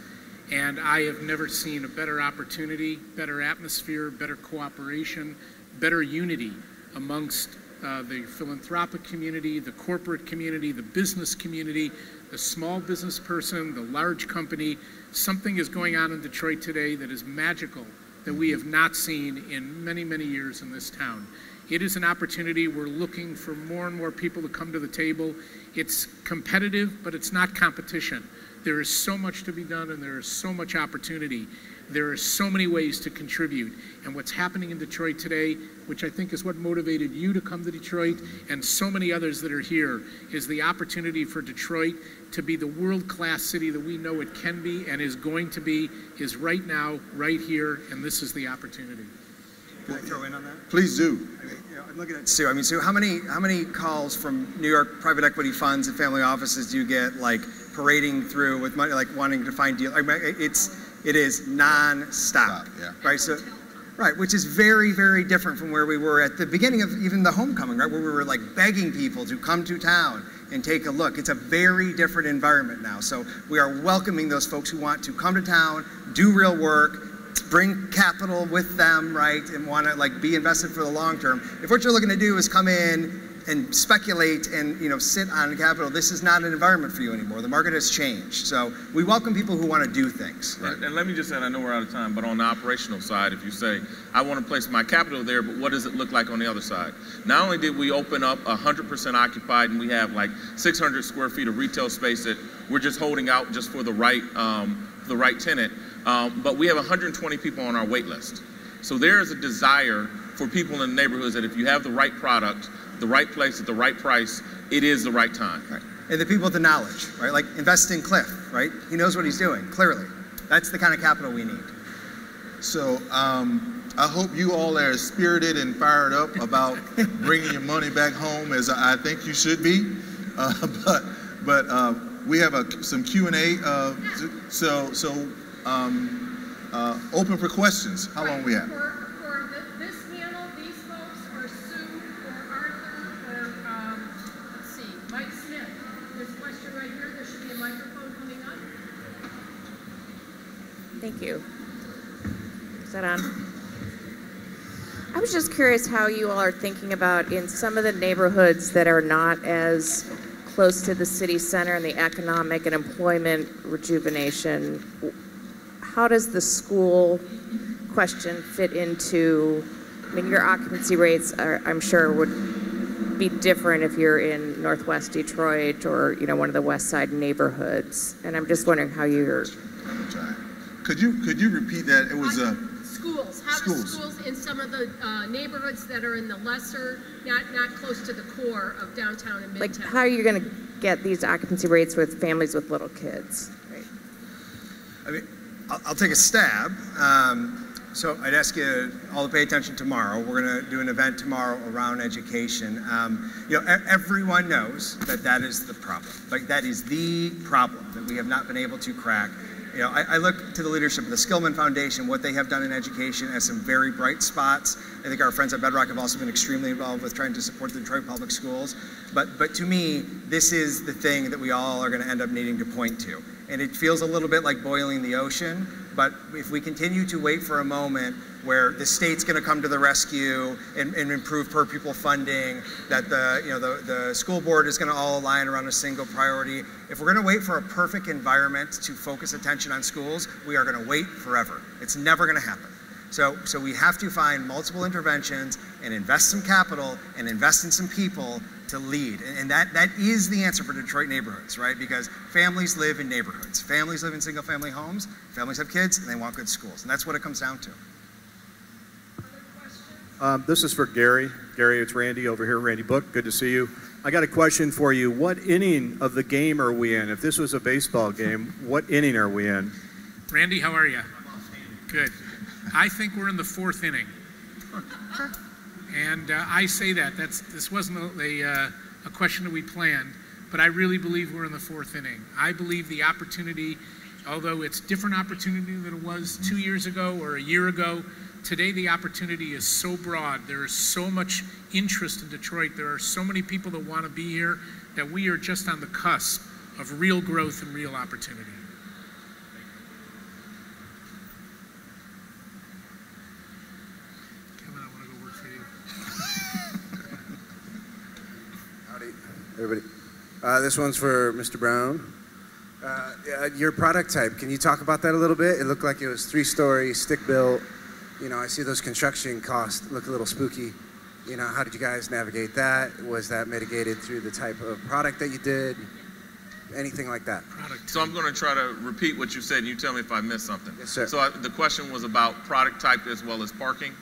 and I have never seen a better opportunity, better atmosphere, better cooperation, better unity amongst the philanthropic community, the corporate community, the business community, the small business person, the large company. Something is going on in Detroit today that is magical, that we have not seen in many, many years in this town. It is an opportunity. We're looking for more and more people to come to the table. It's competitive, but it's not competition. There is so much to be done, and there is so much opportunity. There are so many ways to contribute. And what's happening in Detroit today, which I think is what motivated you to come to Detroit, and so many others that are here, is the opportunity for Detroit to be the world-class city that we know it can be and is going to be, is right now, right here, and this is the opportunity. Can I throw in on that? Please do. I mean, I'm looking at Sue. I mean, Sue, how many calls from New York private equity funds and family offices do you get, like parading through with money, like wanting to find deals? I mean, it is non-stop, right? So, right, which is very, very different from where we were at the beginning of even the homecoming, right, where we were like begging people to come to town and take a look. It's a very different environment now. So we are welcoming those folks who want to come to town, do real work, bring capital with them, right, and want to like be invested for the long term. If what you're looking to do is come in and speculate and, you know, sit on capital, this is not an environment for you anymore. The market has changed. So we welcome people who want to do things. Right. And let me just add, I know we're out of time, but on the operational side, if you say, I want to place my capital there, but what does it look like on the other side? Not only did we open up 100% occupied, and we have like 600 square feet of retail space that we're just holding out just for the right tenant, but we have 120 people on our wait list. So there is a desire for people in the neighborhoods that if you have the right product, the right place at the right price, it is the right time. Right. And the people with the knowledge, right? Like invest in Cliff, right? He knows what he's doing, clearly. That's the kind of capital we need. So I hope you all are as spirited and fired up about bringing your money back home as I think you should be. But we have some Q&A. So open for questions. How long we have? Thank you. Is that on? I was just curious how you all are thinking about in some of the neighborhoods that are not as close to the city center and the economic and employment rejuvenation, how does the school question fit into, I mean, your occupancy rates are, I'm sure, would be different if you're in Northwest Detroit or, you know, one of the West Side neighborhoods. And I'm just wondering how you're... Could you repeat that? It was schools. How do schools in some of the neighborhoods that are in the lesser, not close to the core of downtown and midtown? Like, how are you going to get these occupancy rates with families with little kids? Right. I mean, I'll take a stab. So I'd ask you all to pay attention tomorrow. We're going to do an event tomorrow around education. You know, everyone knows that that is the problem. Like, that is the problem that we have not been able to crack. You know, I look to the leadership of the Skillman Foundation, what they have done in education as some very bright spots. I think our friends at Bedrock have also been extremely involved with trying to support the Detroit Public Schools. But to me, this is the thing that we all are going to end up needing to point to. And it feels a little bit like boiling the ocean, but if we continue to wait for a moment where the state's going to come to the rescue and improve per pupil funding, that the school board is going to all align around a single priority. If we're going to wait for a perfect environment to focus attention on schools, we are going to wait forever. It's never going to happen. So we have to find multiple interventions and invest some capital and invest in some people to lead. And that is the answer for Detroit neighborhoods, right? Because families live in neighborhoods. Families live in single family homes. Families have kids and they want good schools. And that's what it comes down to. This is for Gary. Gary, it's Randy over here. Randy Book, good to see you. I got a question for you. What inning of the game are we in? If this was a baseball game, what inning are we in? Randy, how are you? I'm outstanding. Good. I think we're in the fourth inning. And I say that. This wasn't a question that we planned, but I really believe we're in the fourth inning. I believe the opportunity, although it's different opportunity than it was 2 years ago or a year ago, today the opportunity is so broad. There is so much interest in Detroit. There are so many people that want to be here that we are just on the cusp of real growth and real opportunity. Kevin, I want to go work for you. Howdy, everybody. This one's for Mr. Brown. Your product type, can you talk about that a little bit? It looked like it was three-story, stick-built. You know, I see those construction costs look a little spooky. You know, how did you guys navigate that? Was that mitigated through the type of product that you did? Anything like that? So I'm going to try to repeat what you said, and you tell me if I missed something. Yes, sir. So the question was about product type as well as parking?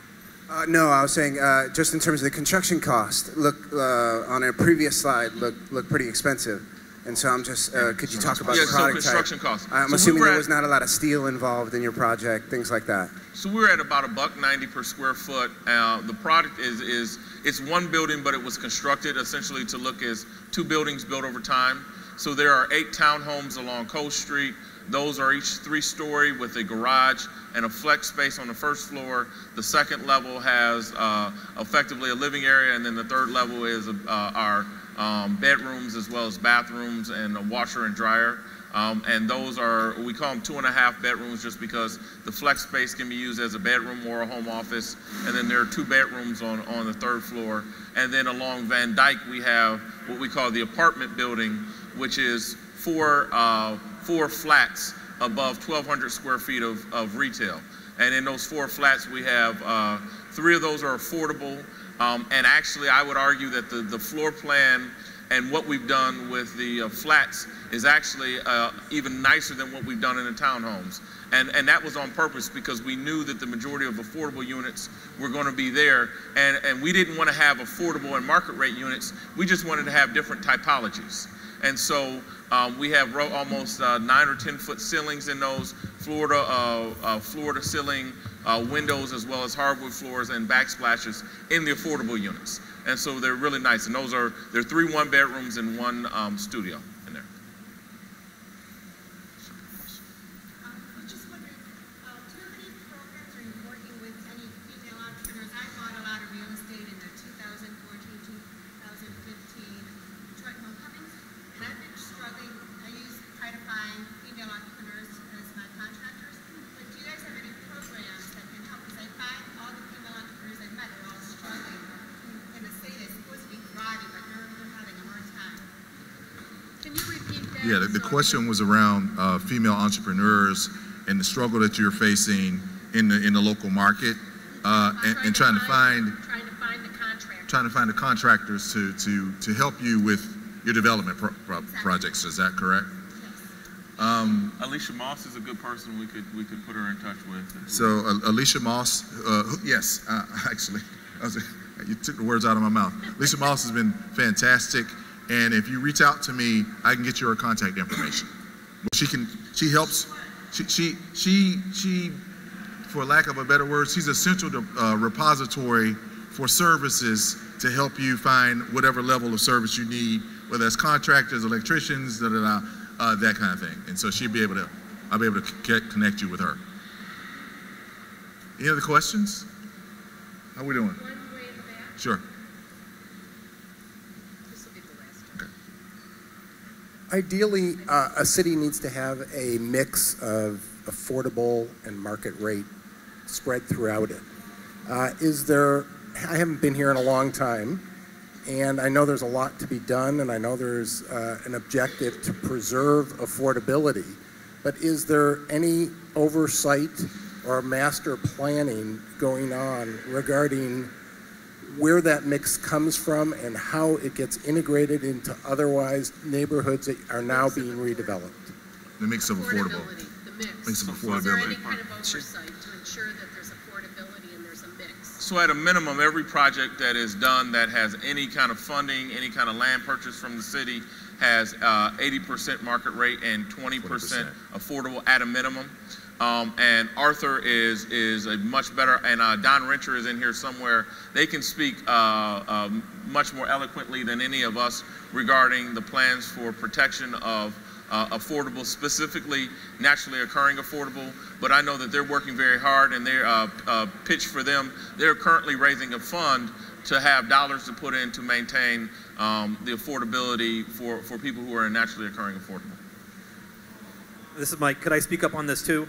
No, I was saying just in terms of the construction cost, look, on a previous slide, looked pretty expensive. And so I'm just, could you talk about the product type? Costs. I'm assuming there was not a lot of steel involved in your project, things like that. So we're at about $1.90 per square foot. The product it's one building, but it was constructed essentially to look as two buildings built over time. So there are 8 townhomes along Coast Street. Those are each 3-story with a garage and a flex space on the first floor. The second level has effectively a living area, and then the third level is our bedrooms as well as bathrooms and a washer and dryer. And those are, we call them 2.5 bedrooms just because the flex space can be used as a bedroom or a home office. And then there are 2 bedrooms on the 3rd floor. And then along Van Dyke, we have what we call the apartment building, which is four flats above 1,200 square feet of retail. And in those 4 flats, we have 3 of those are affordable. And actually, I would argue that the floor plan and what we've done with the flats is actually even nicer than what we've done in the townhomes. And that was on purpose because we knew that the majority of affordable units were going to be there. And we didn't want to have affordable and market rate units. We just wanted to have different typologies. And so we have almost 9 or 10 foot ceilings in those, floor to ceiling windows, as well as hardwood floors and backsplashes in the affordable units. And so they're really nice. And those are, there are 3 1 bedrooms and 1 studio in there. I was just wondering, do you have any programs or you're working with any female entrepreneurs? I bought a lot of real estate in the 2014, 2015 Detroit Homecoming, and I've been struggling. I used to try to find female entrepreneurs as my contractors. But do you guys have any programs that can help? Because I find all the female entrepreneurs I've met are all struggling. Can you repeat that? Yeah, the question was around female entrepreneurs and the struggle that you're facing in the local market, and trying to find the contractors to help you with your development projects. Is that correct? Yes. Alicia Moss is a good person we could put her in touch with. So Alicia Moss, yes, actually. You took the words out of my mouth. Alicia Moss has been fantastic, and if you reach out to me, I can get your contact information. She can. She helps. She for lack of a better word, she's a central repository for services to help you find whatever level of service you need, whether it's contractors, electricians, that kind of thing. And so she'll be able to. I'll be able to connect you with her. Any other questions? How we doing? Sure. This will be the last one. Okay. Ideally, a city needs to have a mix of affordable and market rate spread throughout it. Is there, I haven't been here in a long time, and I know there's a lot to be done, and I know there's an objective to preserve affordability, but is there any oversight or master planning going on regarding where that mix comes from and how it gets integrated into otherwise neighborhoods that are now being redeveloped? The mix of affordable. The mix of affordability. Is there any kind of oversight to ensure that there's affordability and there's a mix? So at a minimum, every project that is done that has any kind of funding, any kind of land purchase from the city has 80% market rate and 20% affordable at a minimum. And Arthur is a much better, and Don Renter is in here somewhere. They can speak much more eloquently than any of us regarding the plans for protection of affordable, specifically naturally occurring affordable. But I know that they're working very hard, and their pitch for them, they're currently raising a fund to have dollars to put in to maintain the affordability for people who are in naturally occurring affordable. This is Mike. Could I speak up on this too?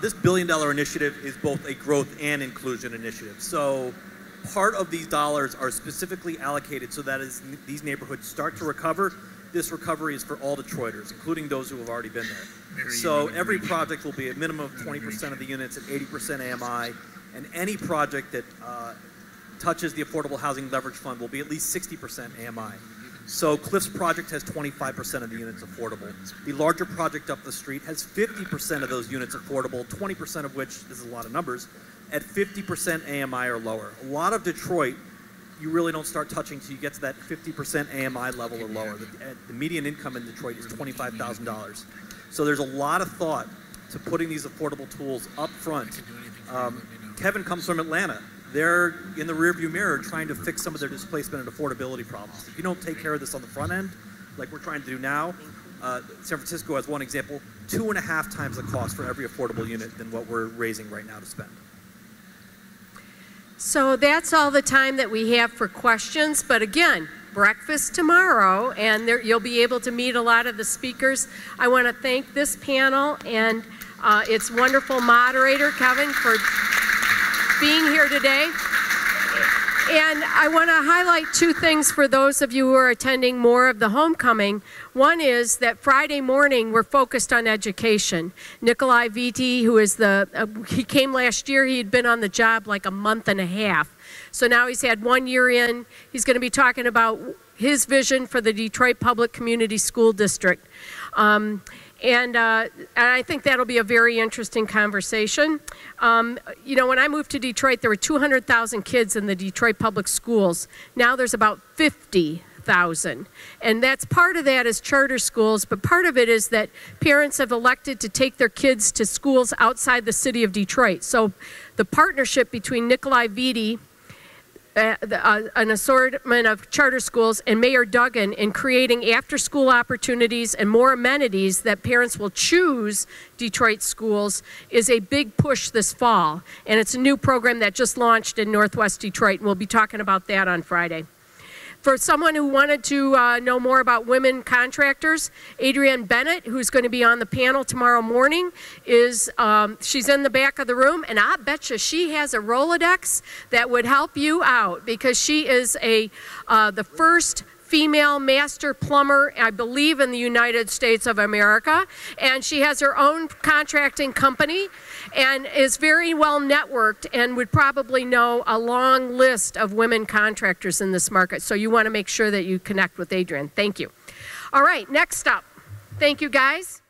This billion-dollar initiative is both a growth and inclusion initiative. So part of these dollars are specifically allocated so that as these neighborhoods start to recover, this recovery is for all Detroiters, including those who have already been there. So every project will be a minimum of 20% of the units and 80% AMI, and any project that touches the Affordable Housing Leverage Fund will be at least 60% AMI. So Cliff's project has 25% of the units affordable. The larger project up the street has 50% of those units affordable, 20% of which, this is a lot of numbers, at 50% AMI or lower. A lot of Detroit, you really don't start touching until you get to that 50% AMI level or lower. The median income in Detroit is $25,000. So there's a lot of thought to putting these affordable tools up front. Kevin comes from Atlanta. They're in the rearview mirror trying to fix some of their displacement and affordability problems. If you don't take care of this on the front end, like we're trying to do now, San Francisco has one example, 2.5 times the cost for every affordable unit than what we're raising right now to spend. So that's all the time that we have for questions, but again, breakfast tomorrow, and there, you'll be able to meet a lot of the speakers. I want to thank this panel and its wonderful moderator, Kevin, for being here today. And I want to highlight two things for those of you who are attending more of the homecoming. One is that Friday morning we're focused on education. Nikolai Vitti, who is the, he came last year, he had been on the job like a month and a half. So now he's had 1 year in, he's going to be talking about his vision for the Detroit Public Community School District. And I think that'll be a very interesting conversation. You know, when I moved to Detroit, there were 200,000 kids in the Detroit Public Schools. Now there's about 50,000. And that's part of that is charter schools, but part of it is that parents have elected to take their kids to schools outside the city of Detroit. So the partnership between Nikolai Vitti, an assortment of charter schools, and Mayor Duggan in creating after-school opportunities and more amenities that parents will choose Detroit schools is a big push this fall. And it's a new program that just launched in Northwest Detroit, and we'll be talking about that on Friday. For someone who wanted to know more about women contractors, Adrienne Bennett, who's going to be on the panel tomorrow morning, is she's in the back of the room, and I bet you she has a Rolodex that would help you out, because she is a the first female master plumber, I believe, in the United States of America, and she has her own contracting company and is very well networked and would probably know a long list of women contractors in this market. So you want to make sure that you connect with Adrienne. Thank you. All right, next up. Thank you, guys.